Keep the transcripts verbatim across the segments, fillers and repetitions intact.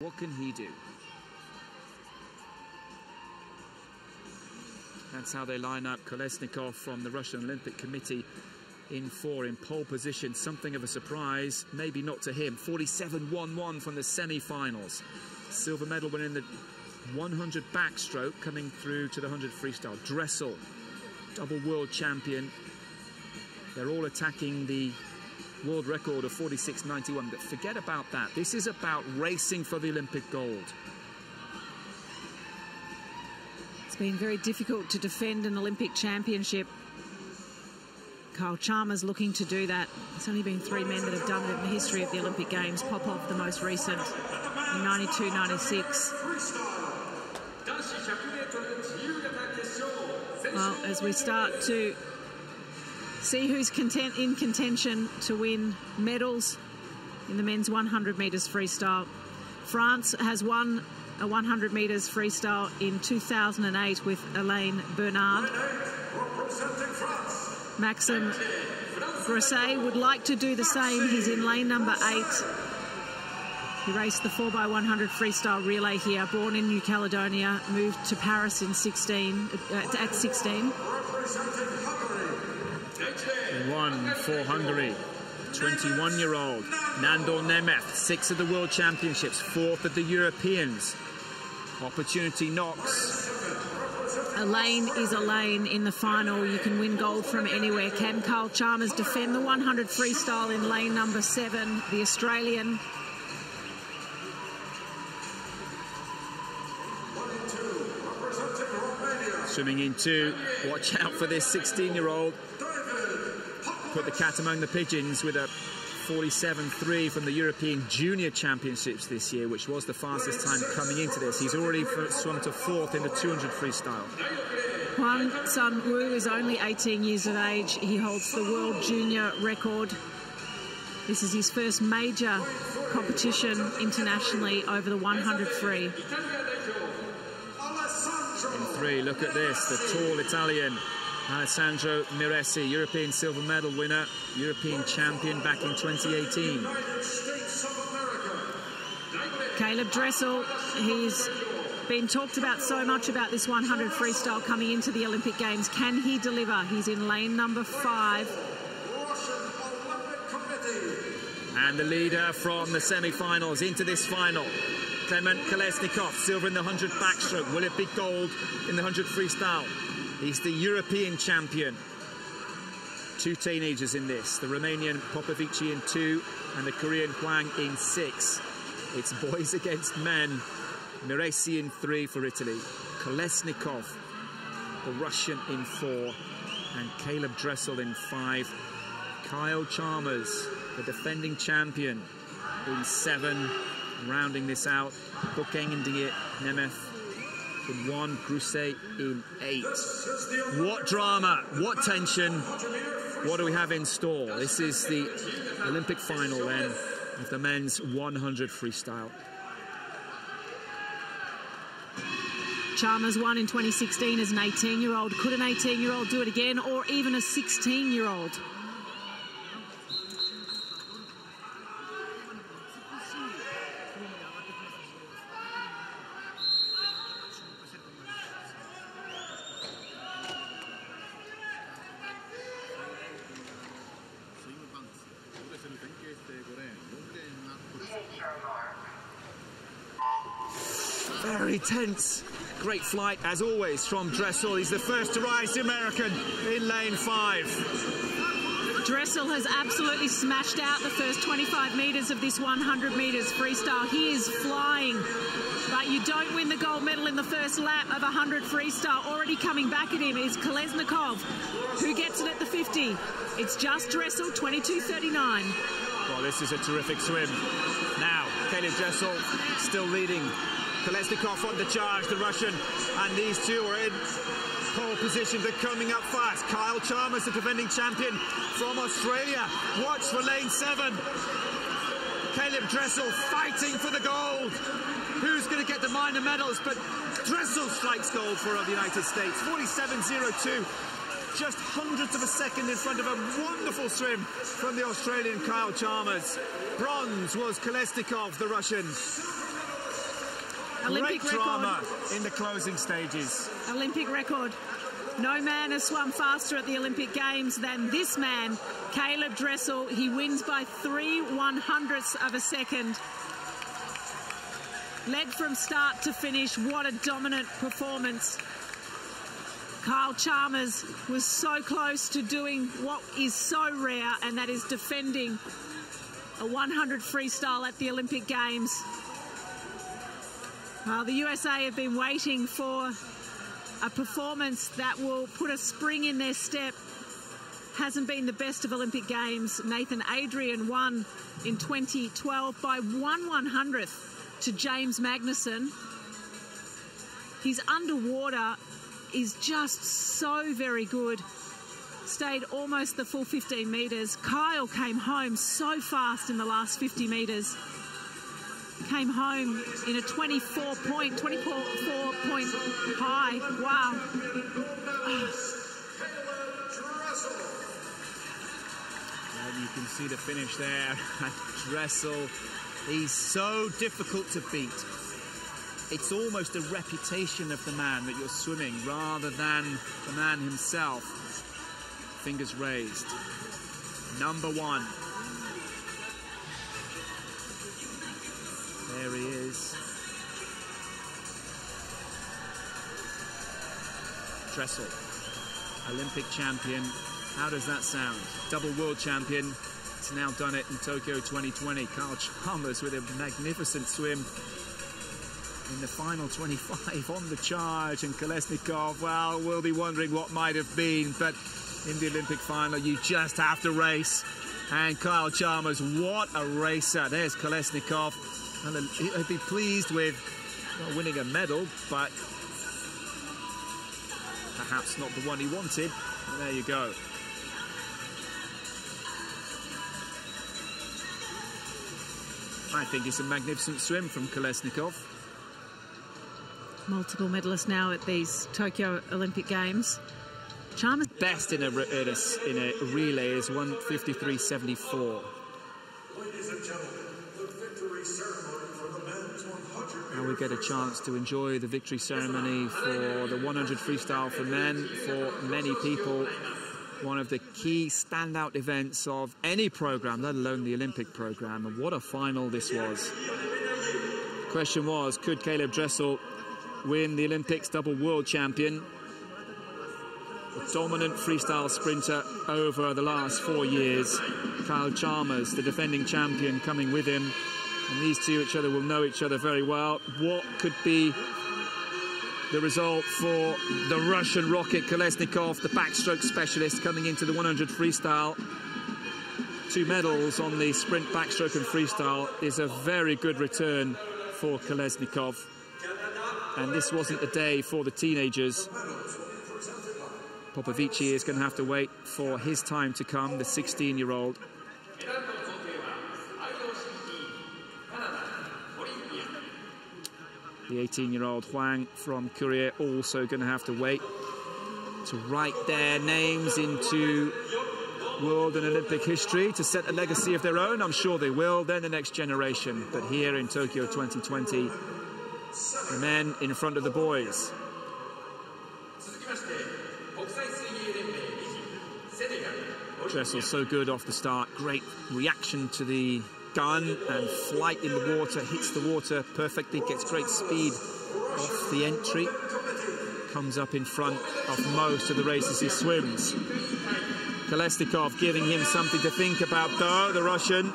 What can he do? That's how they line up. Kolesenikov from the Russian Olympic Committee in four, in pole position. Something of a surprise, maybe not to him. forty-seven one one from the semi-finals. Silver medal winner in the one hundred backstroke, coming through to the one hundred freestyle. Dressel, double world champion. They're all attacking the world record of forty-six ninety-one, but forget about that. This is about racing for the Olympic gold. It's been very difficult to defend an Olympic championship. Kyle Chalmers looking to do that. It's only been three men that have done it in the history of the Olympic Games. Popov, the most recent, in ninety-two ninety-six. Well, as we start to see who's content in contention to win medals in the men's one hundred metres freestyle. France has won a one hundred metres freestyle in two thousand eight with Alain Bernard. Maxime Grisay would like to do the same. He's in lane number eight. He raced the four by one hundred freestyle relay here. Born in New Caledonia, moved to Paris in sixteen, uh, at sixteen. One for Hungary, twenty-one-year-old Nandor Nemeth, sixth of the World Championships, fourth of the Europeans. Opportunity knocks. A lane is a lane in the final. You can win gold from anywhere. Can Kyle Chalmers defend the one hundred freestyle in lane number seven, the Australian? Swimming in two. Watch out for this sixteen-year-old. Put the cat among the pigeons with a forty-seven three from the European Junior Championships this year, which was the fastest time coming into this. He's already swum to fourth in the two hundred freestyle. Hwang Sunwoo is only eighteen years of age. He holds the world junior record. This is his first major competition internationally over the one hundred free. In three, look at this, the tall Italian. Alessandro Miressi, European silver medal winner, European champion back in twenty eighteen. Caeleb Dressel, he's been talked about so much about this one hundred freestyle coming into the Olympic Games. Can he deliver? He's in lane number five. And the leader from the semi-finals into this final, Kliment Kolesenikov, silver in the one hundred backstroke. Will it be gold in the one hundred freestyle? He's the European champion. Two teenagers in this, the Romanian Popovici in two and the Korean Hwang in six. It's boys against men. Miressi in three for Italy. Kolesenikov, the Russian, in four. And Caeleb Dressel in five. Kyle Chalmers, the defending champion, in seven. Rounding this out, bookending it, Nemeth in one, Grisay in eight. What drama, what tension, what do we have in store? This is the Olympic final then of the men's one hundred freestyle. Chalmers won in twenty sixteen as an eighteen-year-old. Could an eighteen-year-old do it again, or even a sixteen-year-old? Very tense. Great flight, as always, from Dressel. He's the first to rise, the American, in lane five. Dressel has absolutely smashed out the first twenty-five metres of this one hundred metres freestyle. He is flying. But you don't win the gold medal in the first lap of one hundred freestyle. Already coming back at him is Kolesenikov, who gets it at the fifty. It's just Dressel, twenty-two thirty-nine. Well, this is a terrific swim. Now, Caeleb Dressel still leading. Kolesenikov on the charge, the Russian, and these two are in pole position. They're coming up fast. Kyle Chalmers, the defending champion from Australia. Watch for lane seven. Caeleb Dressel fighting for the gold. Who's going to get the minor medals? But Dressel strikes gold for the United States. forty-seven oh two. Just hundredths of a second in front of a wonderful swim from the Australian Kyle Chalmers. Bronze was Kolesenikov, the Russian. Olympic record. Great drama in the closing stages. Olympic record. No man has swum faster at the Olympic Games than this man, Caeleb Dressel. He wins by three one-hundredths of a second. Led from start to finish. What a dominant performance. Kyle Chalmers was so close to doing what is so rare, and that is defending a one hundred freestyle at the Olympic Games. Well, the U S A have been waiting for a performance that will put a spring in their step. Hasn't been the best of Olympic Games. Nathan Adrian won in twenty twelve by one one-hundredth to James Magnusson. His underwater is just so very good. Stayed almost the full fifteen metres. Kyle came home so fast in the last fifty metres. Came home in a twenty-four point, twenty-four point high. Wow. And you can see the finish there. Dressel, he's so difficult to beat. It's almost a reputation of the man that you're swimming rather than the man himself. Fingers raised. Number one. There he is. Dressel, Olympic champion. How does that sound? Double world champion. He's now done it in Tokyo twenty twenty. Kyle Chalmers with a magnificent swim in the final twenty-five on the charge. And Kolesenikov, well, we'll be wondering what might have been. But in the Olympic final, you just have to race. And Kyle Chalmers, what a racer. There's Kolesenikov. And he'd be pleased with not winning a medal, but perhaps not the one he wanted. There you go. I think it's a magnificent swim from Kolesenikov. Multiple medalist now at these Tokyo Olympic Games. Chalmers best in a, in a, in a relay is one fifty-three seventy-four. Ladies and gentlemen, now we get a chance to enjoy the victory ceremony for the one hundred freestyle for men. For many people, one of the key standout events of any program, let alone the Olympic program. And what a final this was. The question was, could Caeleb Dressel win the Olympics double world champion? The dominant freestyle sprinter over the last four years. Kyle Chalmers, the defending champion, coming with him. And these two each other will know each other very well. What could be the result for the Russian rocket Kolesenikov, the backstroke specialist, coming into the one hundred freestyle? Two medals on the sprint, backstroke and freestyle is a very good return for Kolesenikov. And this wasn't the day for the teenagers. Popovici is going to have to wait for his time to come, the sixteen-year-old. The eighteen-year-old Hwang from Korea also going to have to wait to write their names into world and Olympic history, to set a legacy of their own. I'm sure they will. They're the next generation. But here in Tokyo twenty twenty, the men in front of the boys. Dressel so good off the start. Great reaction to the gun and flight in the water, hits the water perfectly, gets great speed off the entry, comes up in front of most of the races he swims. Kolesenikov giving him something to think about though, the Russian,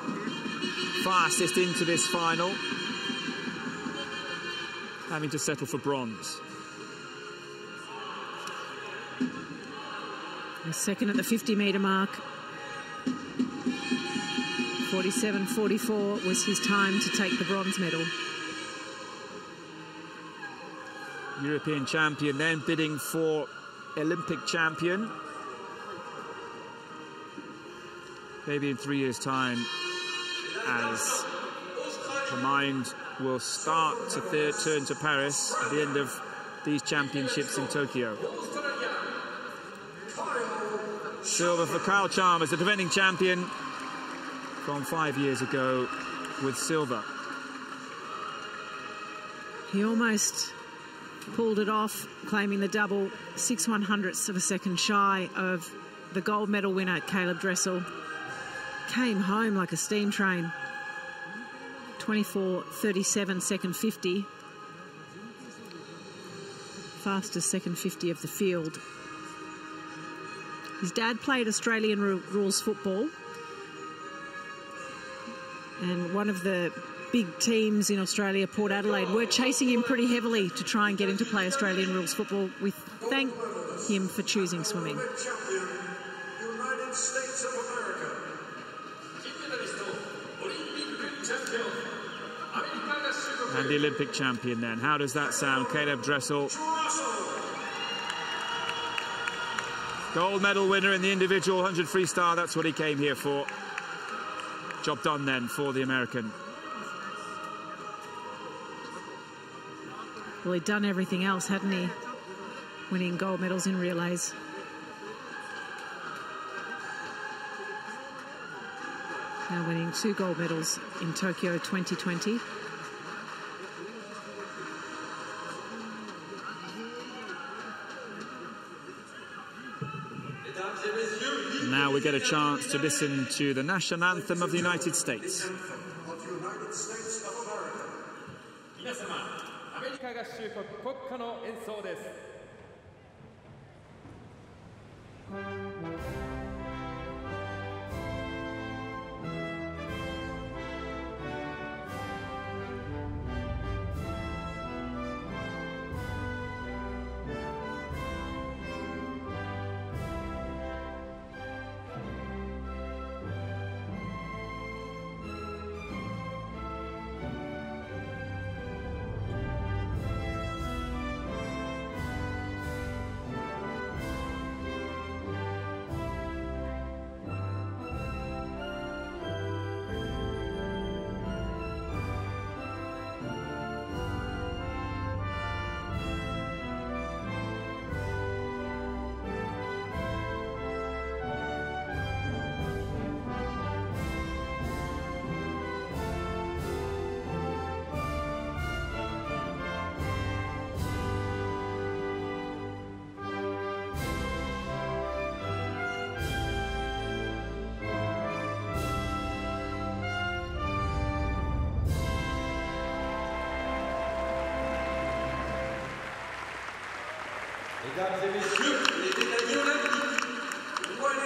fastest into this final, having to settle for bronze. A second at the fifty metre mark. forty-seven forty-four was his time to take the bronze medal. European champion then bidding for Olympic champion. Maybe in three years' time, as the mind will start to third turn to Paris at the end of these championships in Tokyo. Silver for Kyle Chalmers, the defending champion from five years ago with silver. He almost pulled it off, claiming the double, six one hundredths of a second shy of the gold medal winner, Caeleb Dressel. Came home like a steam train. twenty-four thirty-seven, second fifty. Fastest second fifty of the field. His dad played Australian rules football. And one of the big teams in Australia, Port Adelaide, were chasing him pretty heavily to try and get him to play Australian rules football. We thank him for choosing swimming. And the Olympic champion then. How does that sound? Caeleb Dressel. Gold medal winner in the individual one hundred freestyle. That's what he came here for. Job done then for the American. Well, he'd done everything else, hadn't he? Winning gold medals in relays. Now winning two gold medals in Tokyo twenty twenty. Now we get a chance to listen to the national anthem of the United States.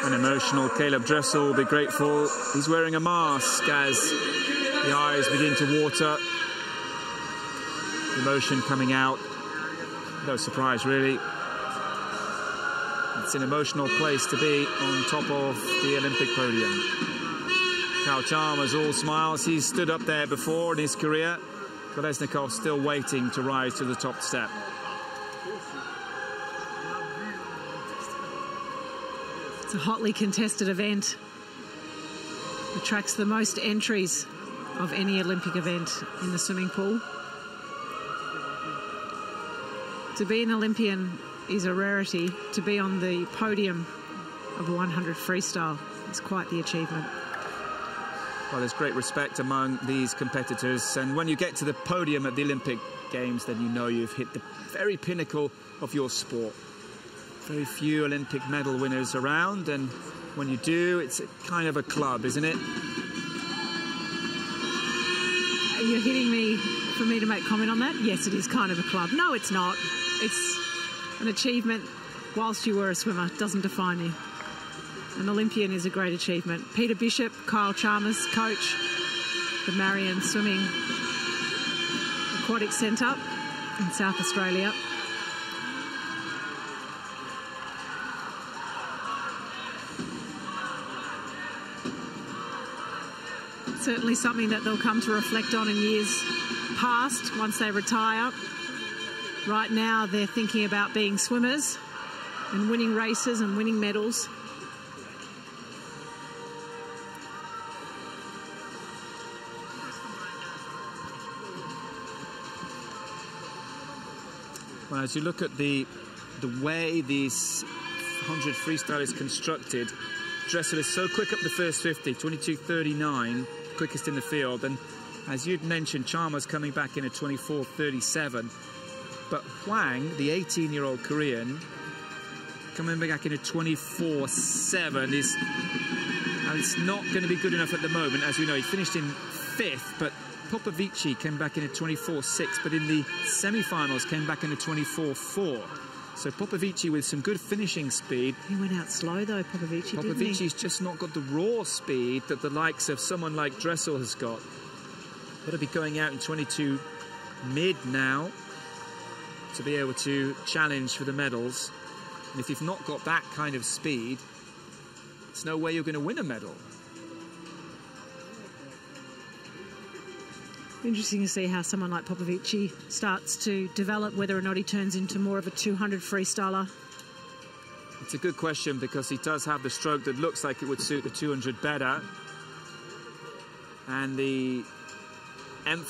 An emotional Caeleb Dressel will be grateful. He's wearing a mask as the eyes begin to water. Emotion coming out. No surprise, really. It's an emotional place to be on top of the Olympic podium. Kyle Chalmers all smiles. He's stood up there before in his career. Kolesenikov still waiting to rise to the top step. It's a hotly contested event. It attracts the most entries of any Olympic event in the swimming pool. To be an Olympian is a rarity. To be on the podium of a one hundred freestyle is quite the achievement. Well, there's great respect among these competitors. And when you get to the podium at the Olympic Games, then you know you've hit the very pinnacle of your sport. Very few Olympic medal winners around, and when you do, it's a kind of a club, isn't it? You're hitting me for me to make comment on that? Yes, it is kind of a club. No, it's not. It's an achievement whilst you were a swimmer. It doesn't define you. An Olympian is a great achievement. Peter Bishop, Kyle Chalmers, coach, the Marion Swimming Aquatic Centre in South Australia. Certainly something that they'll come to reflect on in years past once they retire. Right now they're thinking about being swimmers and winning races and winning medals. Well, as you look at the the way these one hundred freestyle is constructed, Dressel is so quick up the first fifty, twenty-two thirty-nine. Quickest in the field, and As you'd mentioned, Chalmers coming back in a twenty-four thirty-seven. But Hwang, the eighteen-year-old Korean, coming back in a twenty-four seven is... And it's not going to be good enough at the moment. As we know, he finished in fifth, but Popovici came back in a twenty-four six, but in the semi-finals came back in a twenty-four four. So Popovici with some good finishing speed. He went out slow, though, Popovici, didn't he? Popovici's just not got the raw speed that the likes of someone like Dressel has got. Got to be going out in twenty-two mid now to be able to challenge for the medals. And if you've not got that kind of speed, there's no way you're going to win a medal. Interesting to see how someone like Popovici starts to develop, whether or not he turns into more of a two hundred freestyler. It's a good question, because he does have the stroke that looks like it would suit the two hundred better. And the emphasis...